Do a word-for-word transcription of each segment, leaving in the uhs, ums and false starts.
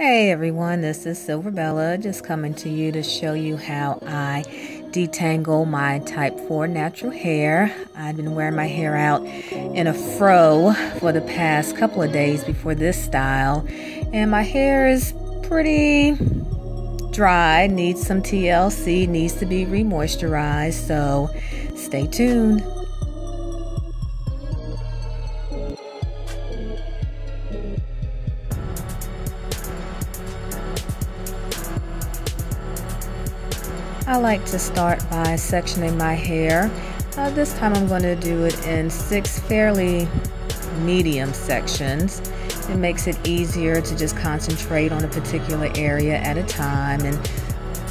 Hey everyone, this is Silver Bella, just coming to you to show you how I detangle my type four natural hair. I've been wearing my hair out in a fro for the past couple of days before this style, and my hair is pretty dry, needs some T L C, needs to be re-moisturized, so stay tuned. I like to start by sectioning my hair. Uh, this time I'm going to do it in six fairly medium sections. It makes it easier to just concentrate on a particular area at a time. And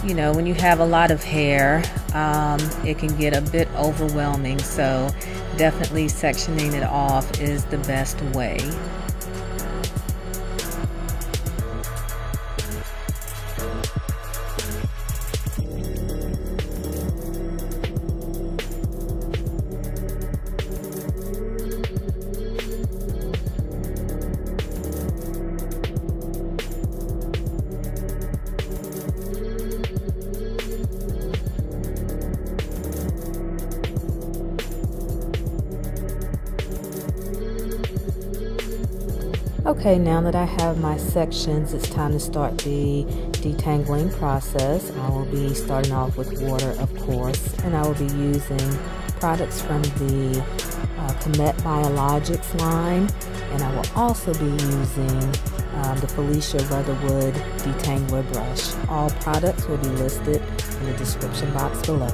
you know, when you have a lot of hair, um, it can get a bit overwhelming. So definitely sectioning it off is the best way. Okay, now that I have my sections, it's time to start the detangling process. I will be starting off with water, of course, and I will be using products from the uh, Qhemet Biologics line, and I will also be using um, the Felicia Leatherwood detangler brush. All products will be listed in the description box below.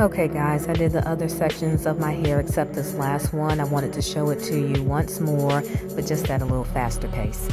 Okay guys, I did the other sections of my hair except this last one. I wanted to show it to you once more, but just at a little faster pace.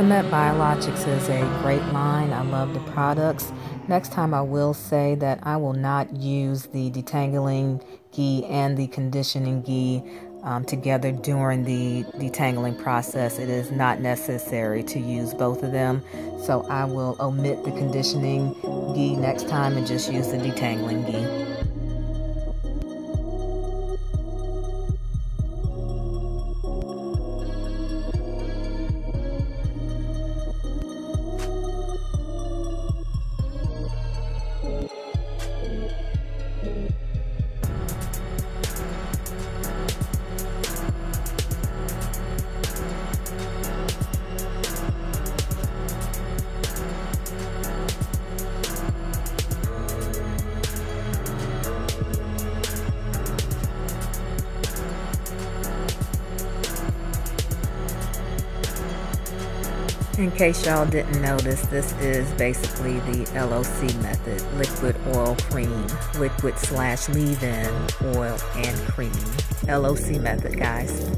Qhemet Biologics is a great line. I love the products. Next time I will say that I will not use the detangling ghee and the conditioning ghee um, together during the detangling process. It is not necessary to use both of them. So I will omit the conditioning ghee next time and just use the detangling ghee. In case y'all didn't notice, this is basically the L O C method, liquid, oil, cream, liquid slash leave-in, oil, and cream. L O C method, guys.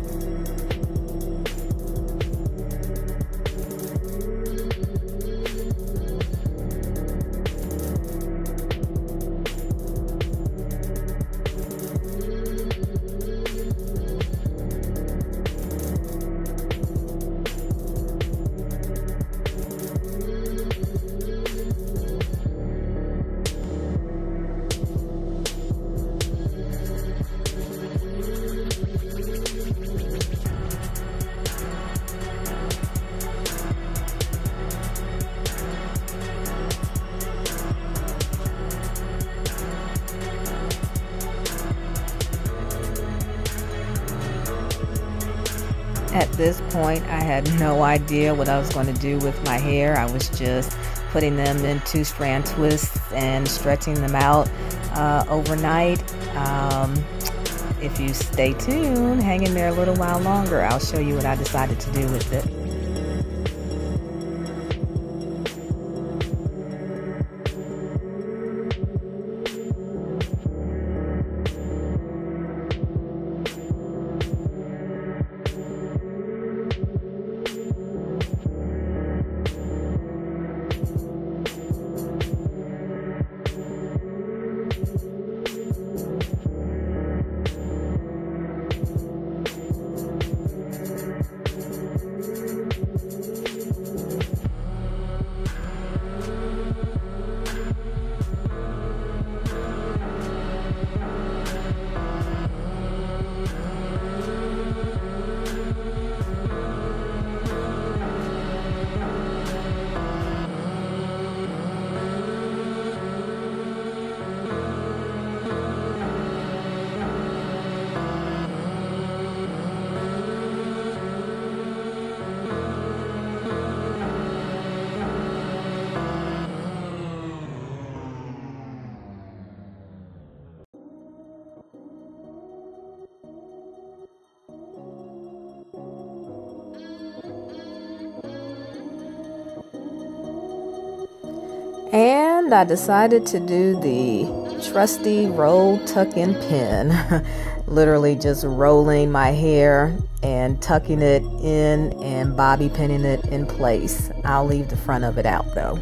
At this point, I had no idea what I was going to do with my hair. I was just putting them in two strand twists and stretching them out uh, overnight. Um, if you stay tuned, hang in there a little while longer, I'll show you what I decided to do with it. And I decided to do the trusty roll, tuck, and pin. Literally just rolling my hair and tucking it in and bobby pinning it in place. I'll leave the front of it out though.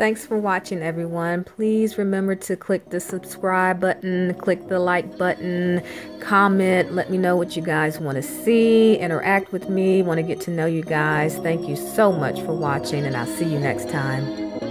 Thanks for watching, everyone. Please remember to click the subscribe button, click the like button, comment, let me know what you guys want to see, interact with me, want to get to know you guys. Thank you so much for watching, and I'll see you next time.